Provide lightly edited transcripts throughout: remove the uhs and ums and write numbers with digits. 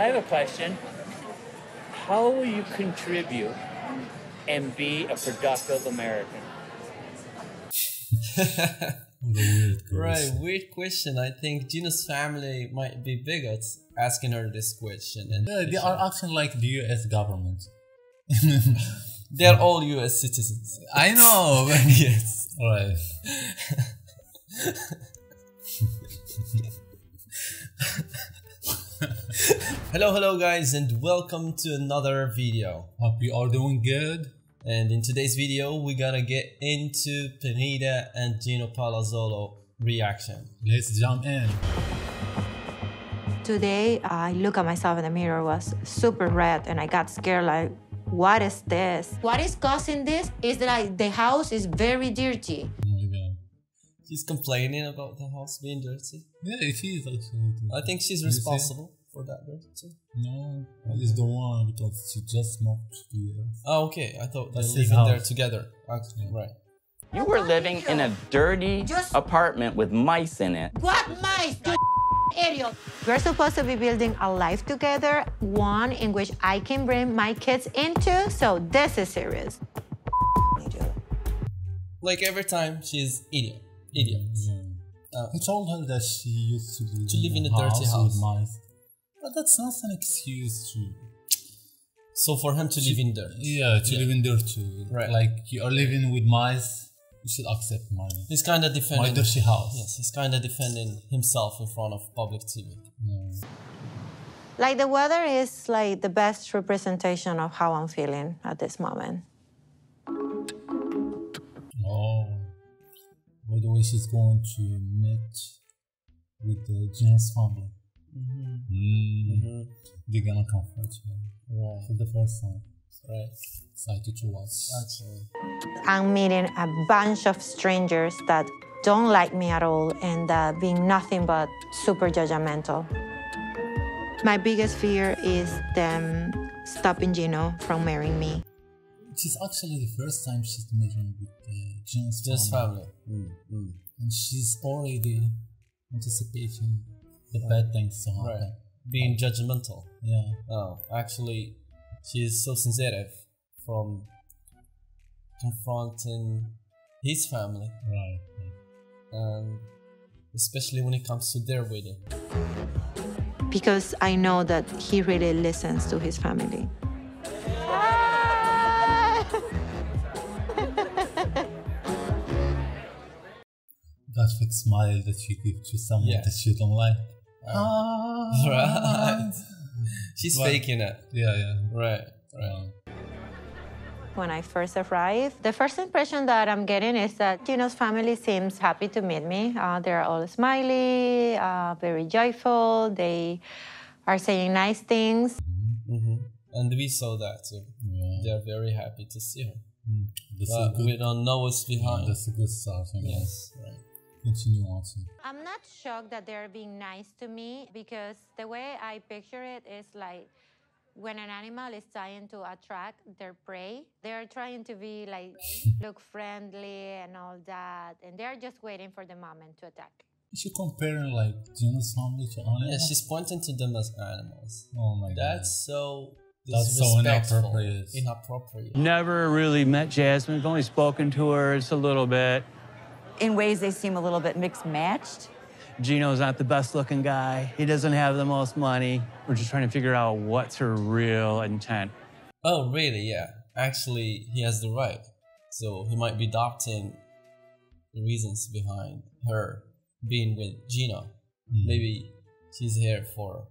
I have a question. How will you contribute and be a productive American? Right, weird question. I think Gino's family might be bigots asking her this question. And they are acting like the US government. They're all US citizens. I know. Yes. Right. hello guys, and welcome to another video. Hope you are doing good. And in today's video we gotta get into Pineda and Gino Palazzolo reaction. Let's jump in. Today I look at myself in the mirror, was super red, and I got scared, like, what is this? What is causing this is that the house is very dirty. Oh my God. She's complaining about the house being dirty. Yeah, it is actually. I think she's responsible for that dirty. No, it's the one because she just moved here. Oh, okay. I thought they're living there together. Actually, right. You were living in a dirty apartment with mice in it. What mice? We're supposed to be building a life together, one in which I can bring my kids into, so this is serious. Like every time, she's idiot. Yeah. I told her that she used to live in a dirty house. With mice. But that's not an excuse to... So for him to live in dirt. Yeah, to live in dirt too. Right. Like, you are living with mice. You should accept mine. He's kind of defending my dirty house. Yes, he's kind of defending himself in front of public TV. Yeah. Like, the weather is like the best representation of how I'm feeling at this moment. Oh, by the way, she's going to meet with the Gino's family. They're gonna comfort her for the first time. Right. Excited to watch. Actually, I'm meeting a bunch of strangers that don't like me at all and that being nothing but super judgmental. My biggest fear is them stopping Gino from marrying me. It's actually the first time she's meeting with Gino's family. And she's already anticipating the bad things to happen. Right. Being judgmental. Yeah. Oh, actually, she is so sensitive from confronting his family, right? Especially when it comes to their wedding. Because I know that he really listens to his family. That fake smile that you give to someone that you don't like. Right. She's faking it. Yeah. Right. When I first arrived, the first impression that I'm getting is that Gino's family seems happy to meet me. They're all smiley, very joyful. They are saying nice things. And we saw that too. Yeah. They're very happy to see her. But we don't know what's behind. That's a good start. Yes, right. Continue watching. I'm not shocked that they're being nice to me, because the way I picture it is like when an animal is trying to attract their prey, they're trying to be like, look friendly and all that, and they're just waiting for the moment to attack. Is she comparing like Gino's family to animals? Yeah, she's pointing to them as animals. Oh my God. That's so inappropriate. Never really met Jasmine. I've only spoken to her just a little bit. In ways, they seem a little bit mixed-matched. Gino's not the best-looking guy. He doesn't have the most money. We're just trying to figure out what's her real intent. Oh, really? Yeah. Actually, he has the right. So he might be doubting the reasons behind her being with Gino. Maybe she's here for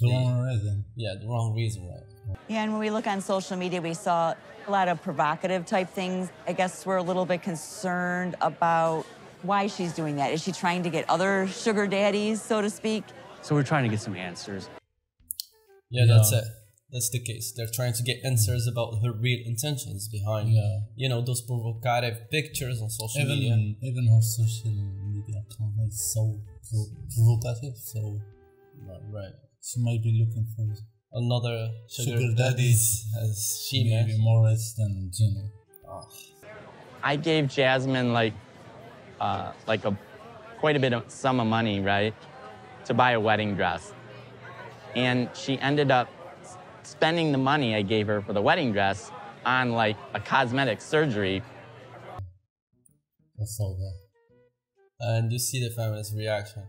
the wrong reason. Yeah, the wrong reason, right? Yeah, and when we look on social media, we saw a lot of provocative type things. I guess we're a little bit concerned about why she's doing that. Is she trying to get other sugar daddies, so to speak? So we're trying to get some answers. Yeah, that's it. That's the case. They're trying to get answers about her real intentions behind, you know, those provocative pictures on social media. Even her social media account is so provocative, so... Right. She might be looking for another sugar daddies, as she maybe more rich than Gino. I gave Jasmine like quite a bit of sum of money, right, to buy a wedding dress. And she ended up spending the money I gave her for the wedding dress on like a cosmetic surgery. That's so bad. And you see the family's reaction.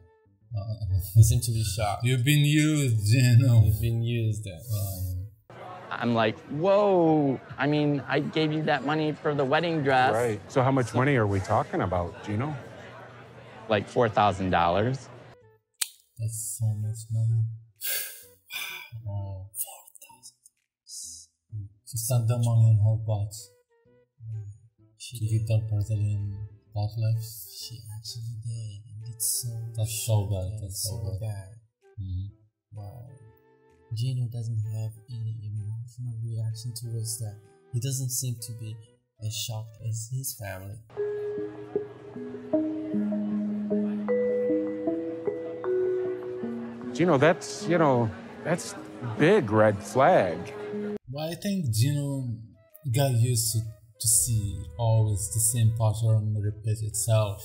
They seem to be shocked. You've been used, Gino. You've been used. I'm like, whoa. I mean, I gave you that money for the wedding dress. Right. So how much money are we talking about, Gino? Like $4,000. That's so much money. Wow. $4,000. She sent the money on her butt. She did her birthday in butt life. She actually did. It's so That's so bad. Mm-hmm. Wow. Gino doesn't have any emotional reaction towards that. He doesn't seem to be as shocked as his family. Gino, that's, you know, that's big red flag. Well, I think Gino got used to see always the same pattern repeat itself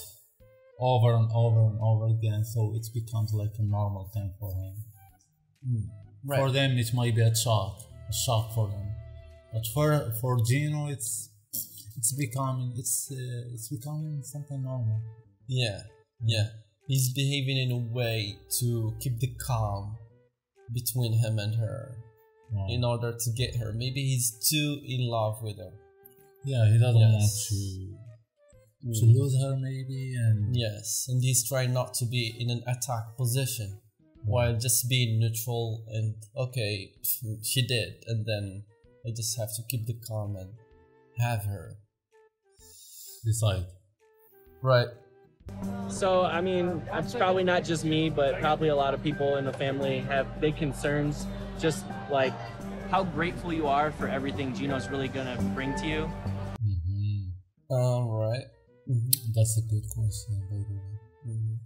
over and over and over again, so it becomes like a normal thing for him. Right. For them, it might be a shock for them, but for Gino, it's becoming something normal. Yeah, yeah. He's behaving in a way to keep the calm between him and her, in order to get her. Maybe he's too in love with her. Yeah, he doesn't want to. To lose her, maybe, and... Yes, and he's trying not to be in an attack position, while just being neutral and, okay, she did, and then I just have to keep the calm and have her decide. Right. So, I mean, it's probably not just me, but probably a lot of people in the family have big concerns, just like how grateful you are for everything Gino's really gonna bring to you. Alright. That's a good question, by the way.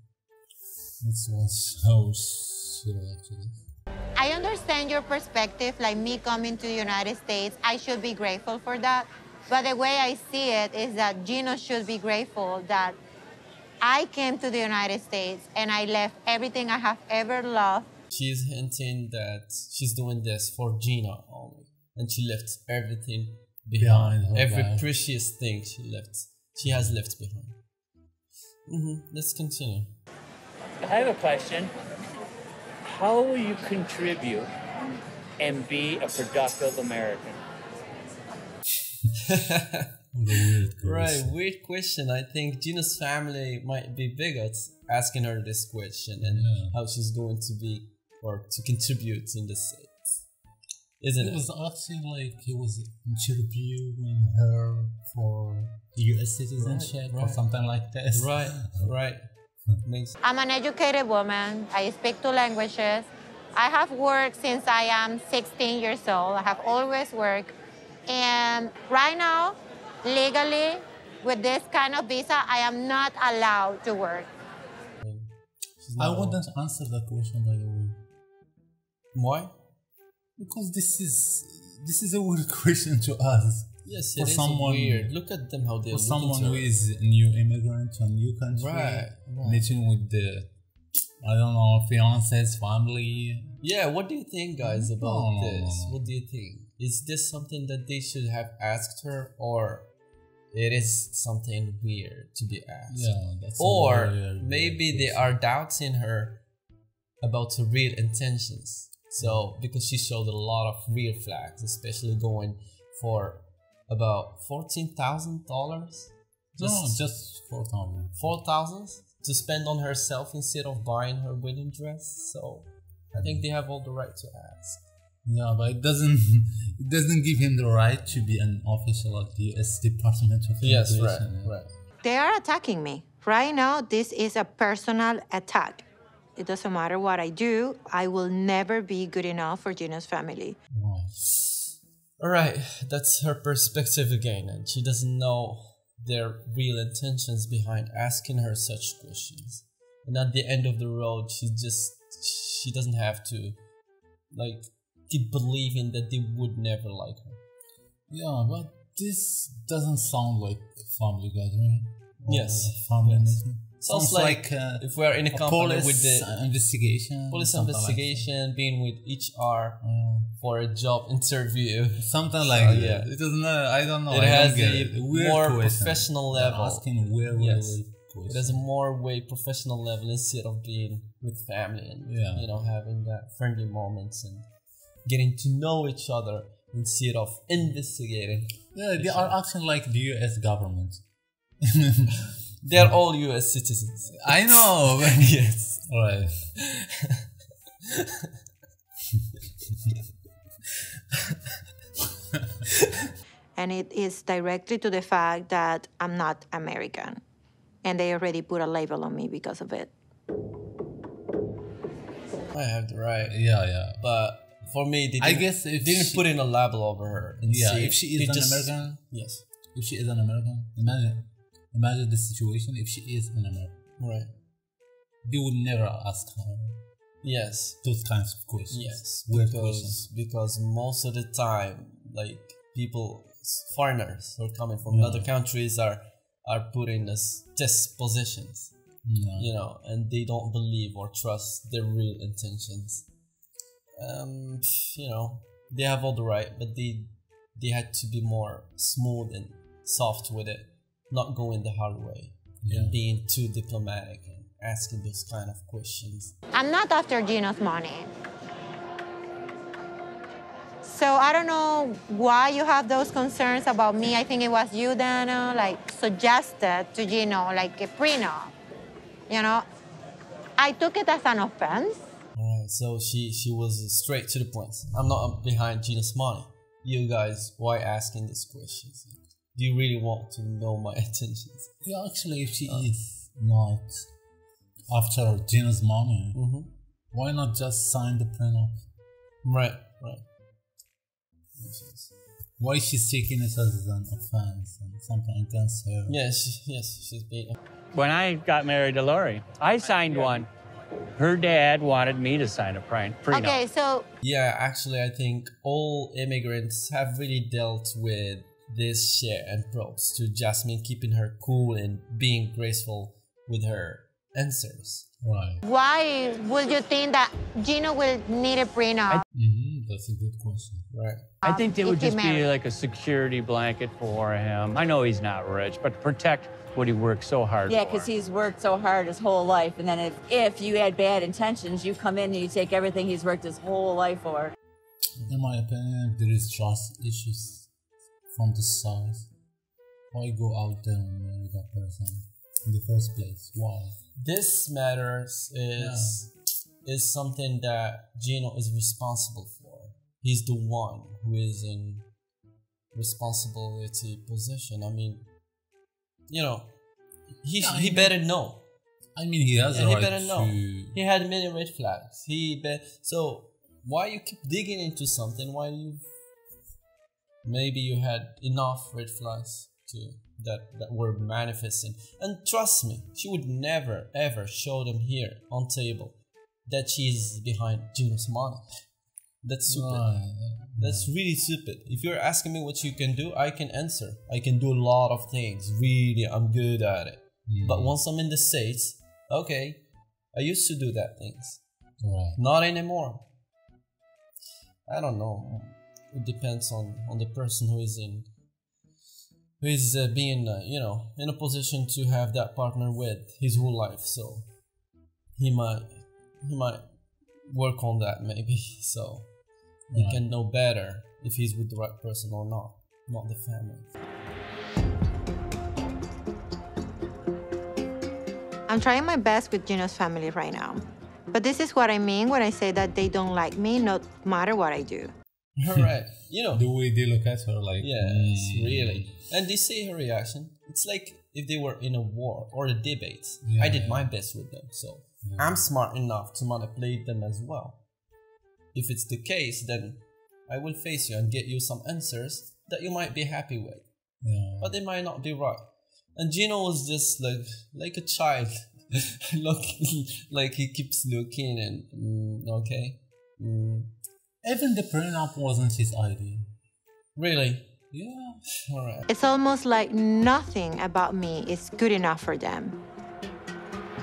It was so shitty, actually. I understand your perspective, like me coming to the United States, I should be grateful for that. But the way I see it is that Gino should be grateful that I came to the United States and I left everything I have ever loved. She's hinting that she's doing this for Gino only, and she left everything behind her. Every precious thing she has left behind. Let's continue. I have a question. How will you contribute and be a productive American? Right, weird question. I think Gino's family might be bigots asking her this question, and how she's going to be or to contribute in the States. Isn't it? It was actually like he was interviewing her for U.S. citizenship or something like that. Right, right. I'm an educated woman. I speak two languages. I have worked since I am 16 years old. I have always worked. And right now, legally, with this kind of visa, I am not allowed to work. I wouldn't answer that question, by the way. Why? Because this is a weird question to ask. Yes, it is weird. Look at them, how they are. For someone who is a new immigrant to a new country, meeting with the, I don't know, fiance's family. Yeah, what do you think, guys, about this? What do you think? Is this something that they should have asked her, or it is something weird to be asked? Yeah, that's or weird, maybe they are doubting her about her real intentions. So, because she showed a lot of real flags, especially going for about $14,000? Just $4,000. $4,000 to spend on herself instead of buying her wedding dress. So, I think they have all the right to ask. Yeah, but it doesn't give him the right to be an official of the U.S. Department of Immigration. Yes, right. They are attacking me. Right now, this is a personal attack. It doesn't matter what I do, I will never be good enough for Gino's family. All right, that's her perspective again, and she doesn't know their real intentions behind asking her such questions. And at the end of the road, she doesn't have to, like, keep believing that they would never like her. Yeah, but this doesn't sound like family gathering. Yes. Family meeting. Sounds like if we're in a company with the investigation, police investigation, like being with HR for a job interview, something like that. Yeah. It doesn't. I don't know. It has a more professional level. Asking weird questions. It has a more professional level instead of being with family and you know, having that friendly moments and getting to know each other instead of investigating. Yeah, they are acting like the U.S. government. They're all U.S. citizens. I know. Yes. Right. And it is directly to the fact that I'm not American. And they already put a label on me because of it. I have the right. Yeah, yeah. But for me, they didn't, I guess if didn't she, put in a label over her. And yeah, see, if she is an American. Yes. If she is an American, imagine the situation if she is an American. Right. They would never ask her. Yes. Those kinds of questions. Yes. Weird questions. Because most of the time, like, people, foreigners who are coming from other countries are put in as test positions. Yeah. You know, and they don't believe or trust their real intentions. You know, they have all the right, but they had to be more smooth and soft with it. Not going the hard way and being too diplomatic and asking those kind of questions. I'm not after Gino's money. So I don't know why you have those concerns about me. I think it was you, Dana, like suggested to Gino, like a prenup. You know, I took it as an offense. All right, so she was straight to the point. I'm not behind Gino's money. You guys, why asking these questions? Do you really want to know my intentions? Yeah, actually, if she is not after Gino's money, why not just sign the prenup? Right, right. Why she's taking it as an offense and something against her? Yes, yes, she's being. When I got married to Lori, I signed one. Her dad wanted me to sign a prenup. Okay, so yeah, actually, I think all immigrants have really dealt with this share and props to Jasmine keeping her cool and being graceful with her answers. Why? Why would you think that Gino will need a prenup? That's a good question. Right. I think it would just be like a security blanket for him. I know he's not rich, but to protect what he worked so hard for. Yeah, because he's worked so hard his whole life. And then if you had bad intentions, you come in and you take everything he's worked his whole life for. In my opinion, there is trust issues. From the south, why go out there and marry that person in the first place? Why? This matters is something that Gino is responsible for. He's the one who is in responsibility position. I mean, you know, he better know. I mean, he has a right to know. He had many red flags. So why you keep digging into something? Why you? Maybe you had enough red flags that were manifesting. And trust me, she would never ever show them here on table that she's behind Gino's money. That's stupid. That's really stupid. If you're asking me what you can do, I can answer. I can do a lot of things. Really, I'm good at it. But once I'm in the States, okay, I used to do that things. Not anymore. I don't know. It depends on the person who is being, you know, in a position to have that partner with his whole life. So he might work on that maybe. So he can know better if he's with the right person or not, not the family. I'm trying my best with Gino's family right now. But this is what I mean when I say that they don't like me, no matter what I do. Alright, you know, the way they look at her, like really, and they see her reaction. It's like if they were in a war or a debate. I did my best with them, so I'm smart enough to manipulate them as well. If it's the case, then I will face you and get you some answers that you might be happy with, but they might not be right. And Gino was just like a child, looking like he keeps looking and Even the prenup wasn't his idea. Really? Yeah. All right. It's almost like nothing about me is good enough for them.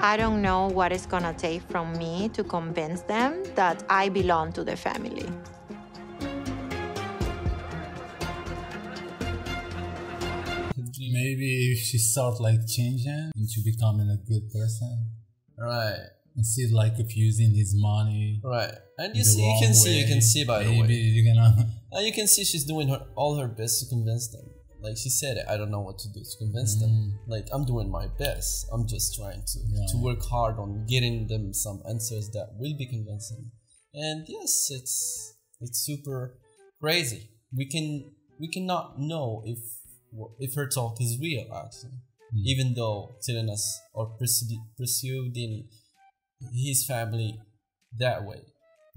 I don't know what it's gonna take from me to convince them that I belong to the family. Maybe if she starts like changing into becoming a good person. Right. Instead like abusing his money. Right. And you can see by the way. Maybe you're gonna... And you can see she's doing all her best to convince them. Like she said it, I don't know what to do to convince them. Like, I'm doing my best. I'm just trying to work hard on getting them some answers that will be convincing. And yes, it's super crazy. We cannot know if her talk is real, actually. Even though Tyrannus or pursuing his family that way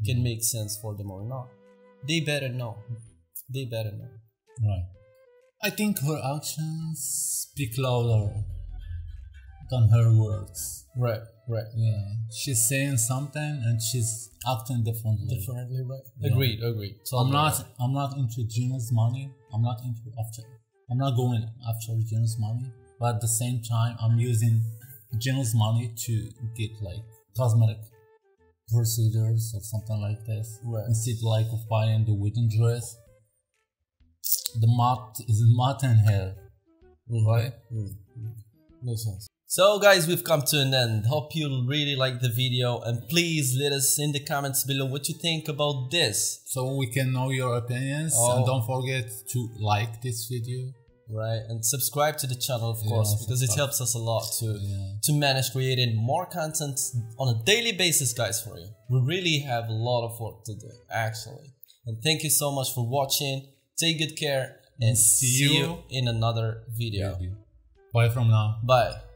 can make sense for them or not. They better know. They better know. Right. I think her actions speak louder than her words. Right, right. Yeah. She's saying something and she's acting differently. Differently, right. Yeah. Agreed, agreed. So I'm not into Gino's money. I'm not going after Gino's money. But at the same time, I'm using Gino's money to get like cosmetic procedures or something like this. Right. Instead like of buying the wedding dress. The moth is mutton hair, right? Makes sense. So guys, we've come to an end. Hope you really like the video, and please let us in the comments below what you think about this, so we can know your opinions. And don't forget to like this video, right? And subscribe to the channel, of course, because it helps us a lot to manage creating more content on a daily basis, guys, for you. We really have a lot of work to do, actually. And thank you so much for watching. Take good care and see you in another video. Bye from now. Bye.